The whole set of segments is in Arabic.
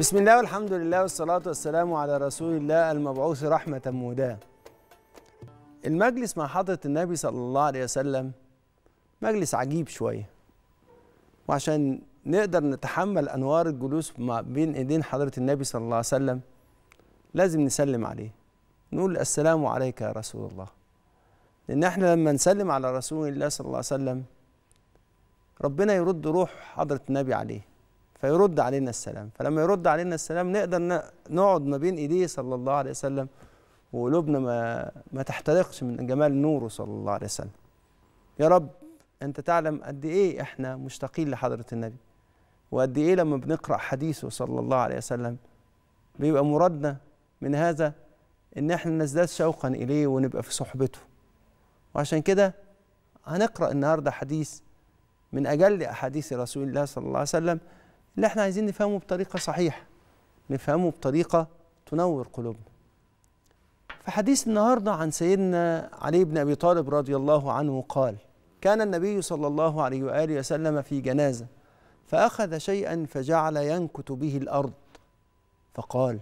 بسم الله والحمد لله والصلاة والسلام على رسول الله المبعوث رحمة مهداة. المجلس مع حضرة النبي صلى الله عليه وسلم مجلس عجيب شوية، وعشان نقدر نتحمل أنوار الجلوس بين إيدين حضرة النبي صلى الله عليه وسلم لازم نسلم عليه، نقول السلام عليك يا رسول الله، لأن احنا لما نسلم على رسول الله صلى الله عليه وسلم ربنا يرد روح حضرة النبي عليه فيرد علينا السلام، فلما يرد علينا السلام نقدر نقعد ما بين ايديه صلى الله عليه وسلم وقلوبنا ما تحترقش من جمال نوره صلى الله عليه وسلم. يا رب انت تعلم قد ايه احنا مشتاقين لحضرة النبي، وقد ايه لما بنقرأ حديثه صلى الله عليه وسلم بيبقى مرادنا من هذا ان احنا نزداد شوقا اليه ونبقى في صحبته. وعشان كده هنقرأ النهارده حديث من اجل احاديث رسول الله صلى الله عليه وسلم اللي احنا عايزين نفهمه بطريقة صحيحة، نفهمه بطريقة تنور قلوبنا. فحديث النهاردة عن سيدنا علي بن أبي طالب رضي الله عنه قال: كان النبي صلى الله عليه وآله وسلم في جنازة فأخذ شيئا فجعل ينكت به الأرض، فقال: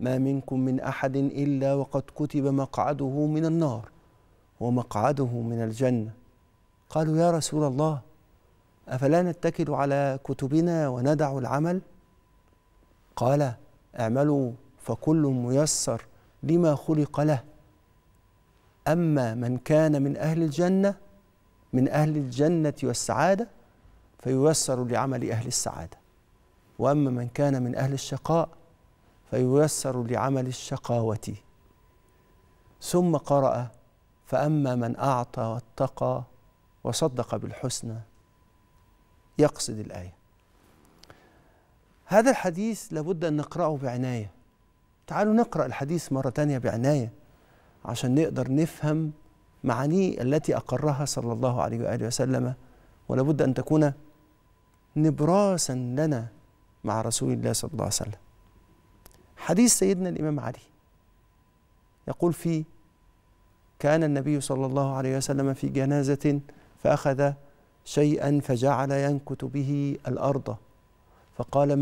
ما منكم من أحد إلا وقد كتب مقعده من النار ومقعده من الجنة. قالوا: يا رسول الله، أفلا نتكل على كتبنا وندع العمل؟ قال: اعملوا فكل ميسر لما خلق له، أما من كان من أهل الجنة والسعادة فييسر لعمل أهل السعادة، وأما من كان من أهل الشقاء فييسر لعمل الشقاوة. ثم قرأ: فأما من أعطى واتقى وصدق بالحسنى. يقصد الآية هذا الحديث لابد أن نقرأه بعناية. تعالوا نقرأ الحديث مرة تانية بعناية عشان نقدر نفهم معانيه التي أقرها صلى الله عليه وآله وسلم، ولابد أن تكون نبراسا لنا مع رسول الله صلى الله عليه وسلم. حديث سيدنا الإمام علي يقول فيه: كان النبي صلى الله عليه وسلم في جنازة فأخذ شيئا فجعل ينكت به الأرض، فقال: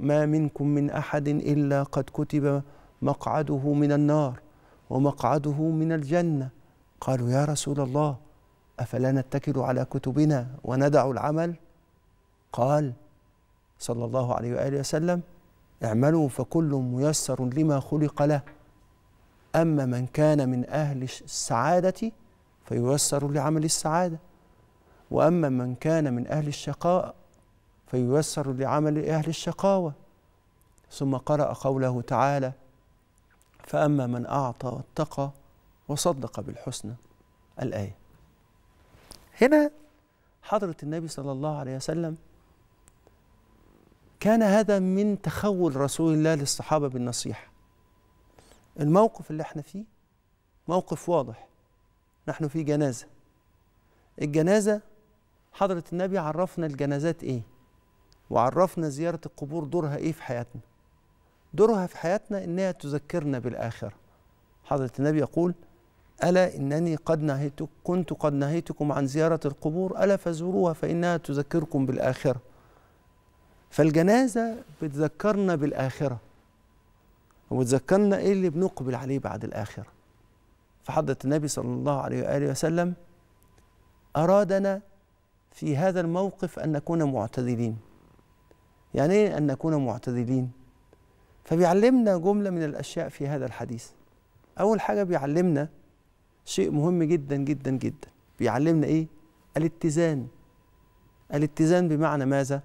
ما منكم من أحد إلا قد كتب مقعده من النار ومقعده من الجنة. قالوا: يا رسول الله، أفلا نتكل على كتبنا وندع العمل؟ قال صلى الله عليه وآله وسلم: اعملوا فكل ميسر لما خلق له، أما من كان من أهل السعادة فييسر لعمل السعادة، وأما من كان من أهل الشقاء فييسر لعمل أهل الشقاوة. ثم قرأ قوله تعالى: فأما من أعطى واتقى وصدق بالحسنى، الآية. هنا حضرة النبي صلى الله عليه وسلم كان هذا من تخول رسول الله للصحابة بالنصيحة. الموقف اللي احنا فيه موقف واضح، نحن في جنازة. الجنازة حضرة النبي عرفنا الجنازات ايه، وعرفنا زيارة القبور دورها ايه في حياتنا. دورها في حياتنا انها تذكرنا بالآخرة. حضرة النبي يقول: ألا إنني كنت قد نهيتكم عن زيارة القبور، ألا فزوروها فإنها تذكركم بالآخرة. فالجنازة بتذكرنا بالآخرة، وبتذكرنا ايه اللي بنقبل عليه بعد الآخرة. فحضرة النبي صلى الله عليه وآله وسلم أرادنا في هذا الموقف أن نكون معتدلين. يعني إيه أن نكون معتدلين؟ فبيعلمنا جملة من الأشياء في هذا الحديث. أول حاجة بيعلمنا شيء مهم جدا جدا جدا، بيعلمنا إيه؟ الاتزان. الاتزان بمعنى ماذا؟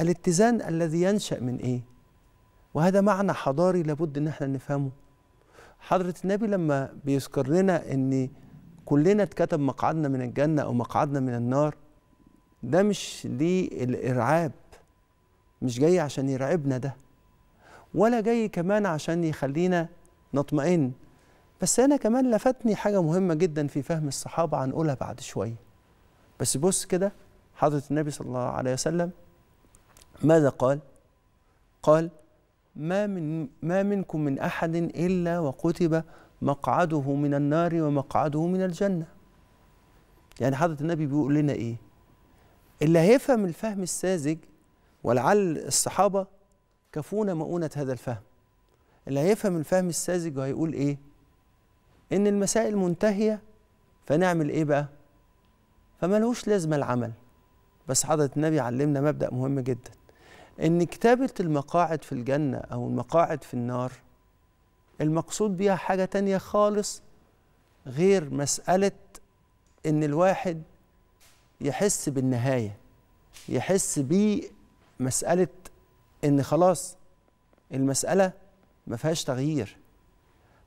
الاتزان الذي ينشأ من إيه؟ وهذا معنى حضاري لابد إن احنا نفهمه. حضرة النبي لما بيذكر لنا إن كلنا اتكتب مقعدنا من الجنة أو مقعدنا من النار، ده مش ليه الإرعاب، مش جاي عشان يرعبنا ده، ولا جاي كمان عشان يخلينا نطمئن. بس أنا كمان لفتني حاجة مهمة جدا في فهم الصحابة هنقولها بعد شوية. بس بص كده حضرة النبي صلى الله عليه وسلم ماذا قال؟ قال: ما منكم من أحد إلا وكتب مقعده من النار ومقعده من الجنة. يعني حضرة النبي بيقول لنا ايه؟ اللي هيفهم الفهم الساذج، ولعل الصحابة كفونا مؤونة هذا الفهم. اللي هيفهم الفهم الساذج وهيقول ايه؟ ان المسائل منتهية، فنعمل ايه بقى؟ فملهوش لازمة العمل. بس حضرة النبي علمنا مبدأ مهم جدا، ان كتابة المقاعد في الجنة او المقاعد في النار المقصود بيها حاجة تانية خالص، غير مسألة ان الواحد يحس بالنهاية، يحس بمسألة ان خلاص المسألة ما فيهاش تغيير.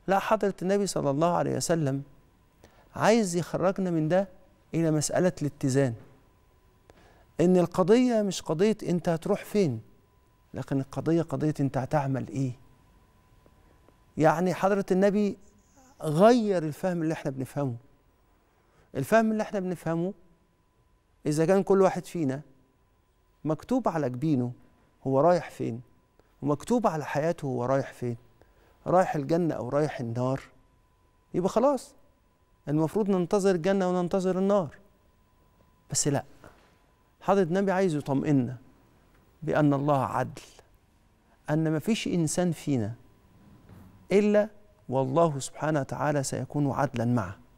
لا، حضرة النبي صلى الله عليه وسلم عايز يخرجنا من ده إلى مسألة الاتزان، إن القضية مش قضية أنت هتروح فين، لكن القضية قضية أنت هتعمل إيه. يعني حضرة النبي غير الفهم اللي إحنا بنفهمه. الفهم اللي إحنا بنفهمه إذا كان كل واحد فينا مكتوب على جبينه هو رايح فين، ومكتوب على حياته هو رايح فين، رايح الجنة أو رايح النار، يبقى خلاص المفروض ننتظر الجنة وننتظر النار. بس لا، حضرة النبي عايز يطمئننا بأن الله عدل، أن مفيش إنسان فينا إلا والله سبحانه وتعالى سيكون عدلا معه.